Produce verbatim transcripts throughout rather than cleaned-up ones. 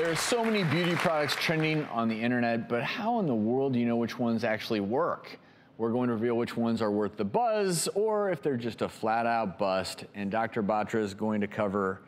There are so many beauty products trending on the internet, but how in the world do you know which ones actually work? We're going to reveal which ones are worth the buzz or if they're just a flat out bust. And Doctor Batra is going to cover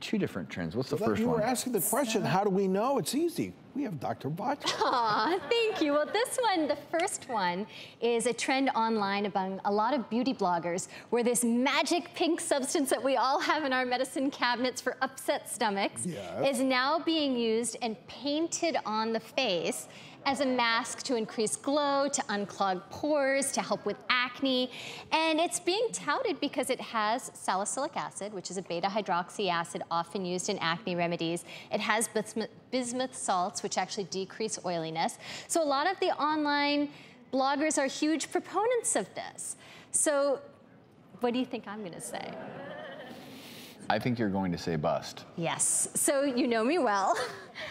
two different trends. What's the well, first you one? You were asking the question, how do we know? It's easy. We have Doctor Batra. Aw, thank you. Well, this one, the first one, is a trend online among a lot of beauty bloggers where this magic pink substance that we all have in our medicine cabinets for upset stomachs yes. is now being used and painted on the face as a mask to increase glow, to unclog pores, to help with acne. And it's being touted because it has salicylic acid, which is a beta-hydroxy acid often used in acne remedies. It has bismuth, bismuth salts, which actually decrease oiliness. So a lot of the online bloggers are huge proponents of this. So what do you think I'm gonna say? I think you're going to say bust. Yes, so you know me well.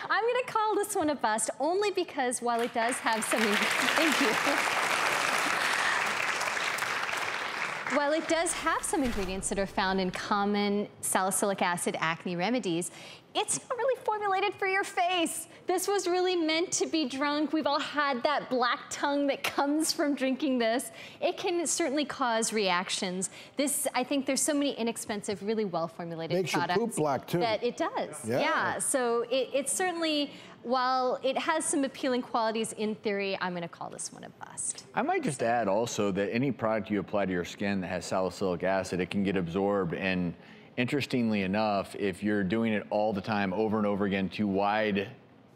I'm gonna call this one a bust only because while it does have some thank you. While it does have some ingredients that are found in common salicylic acid acne remedies, it's not really formulated for your face. This was really meant to be drunk. We've all had that black tongue that comes from drinking this. It can certainly cause reactions. This, I think there's so many inexpensive, really well-formulated products. Makes your poop black too. That it does, yeah. yeah. So it, it's certainly, while it has some appealing qualities in theory, I'm gonna call this one a bust. I might just add also that any product you apply to your skin that has salicylic acid, it can get absorbed and interestingly enough, if you're doing it all the time over and over again to wide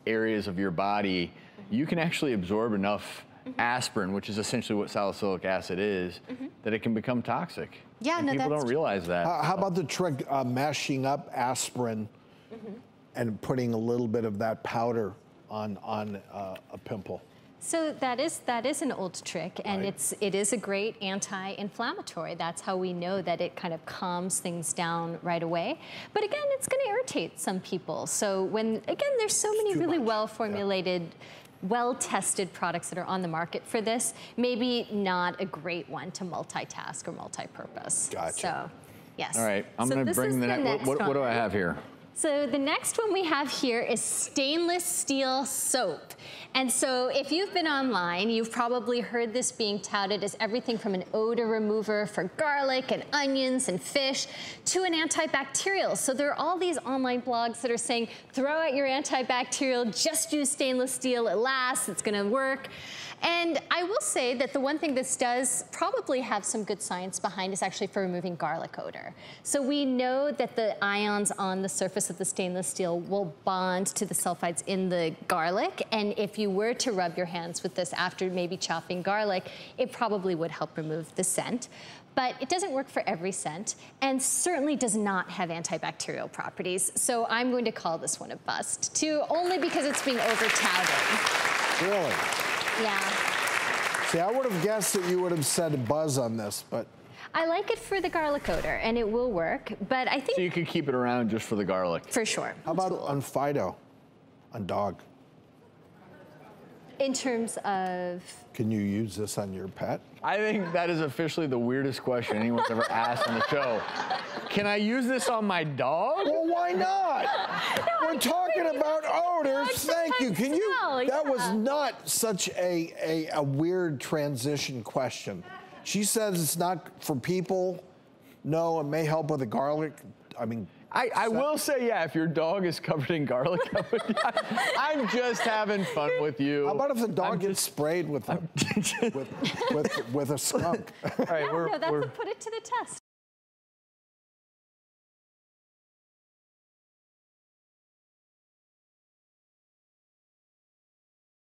areas of your body, you can actually absorb enough mm-hmm. aspirin, which is essentially what salicylic acid is, mm-hmm. that it can become toxic. Yeah, and no, people that's don't realize that. Uh, how about the trick uh, mashing up aspirin mm-hmm. and putting a little bit of that powder on, on uh, a pimple? So that is that is an old trick, and right. it's it is a great anti-inflammatory. That's how we know that it kind of calms things down right away. But again, it's going to irritate some people. So when again, there's so many really well-formulated, yeah. well-tested products that are on the market for this. Maybe not a great one to multitask or multi-purpose. Gotcha. So, yes. All right, I'm so going to bring the, the next. What, what, what do I have here? So the next one we have here is stainless steel soap. And so if you've been online, you've probably heard this being touted as everything from an odor remover for garlic and onions and fish to an antibacterial. So there are all these online blogs that are saying, throw out your antibacterial, just use stainless steel, it lasts, it's gonna work. And I will say that the one thing this does probably have some good science behind is actually for removing garlic odor. So we know that the ions on the surface of the stainless steel will bond to the sulfides in the garlic. And if you were to rub your hands with this after maybe chopping garlic, it probably would help remove the scent. But it doesn't work for every scent and certainly does not have antibacterial properties. So I'm going to call this one a bust too, only because it's being over-touted. Really? Yeah. See, I would have guessed that you would have said buzz on this, but. I like it for the garlic odor, and it will work, but I think. So you could keep it around just for the garlic. For sure. How about cool. on Fido, on dog? In terms of? Can you use this on your pet? I think that is officially the weirdest question anyone's ever asked on the show. Can I use this on my dog? Well, why not? No, We're talking about odors. Thank you. Can you? That yeah. was not such a, a, a weird transition question. She says it's not for people. No, it may help with the garlic. I mean. I, I will say, yeah, if your dog is covered in garlic, I would, I, I'm just having fun with you. How about if the dog I'm gets just, sprayed with, a, with, with, with a skunk? All right, no, we're, no, that's we're, a put it to the test.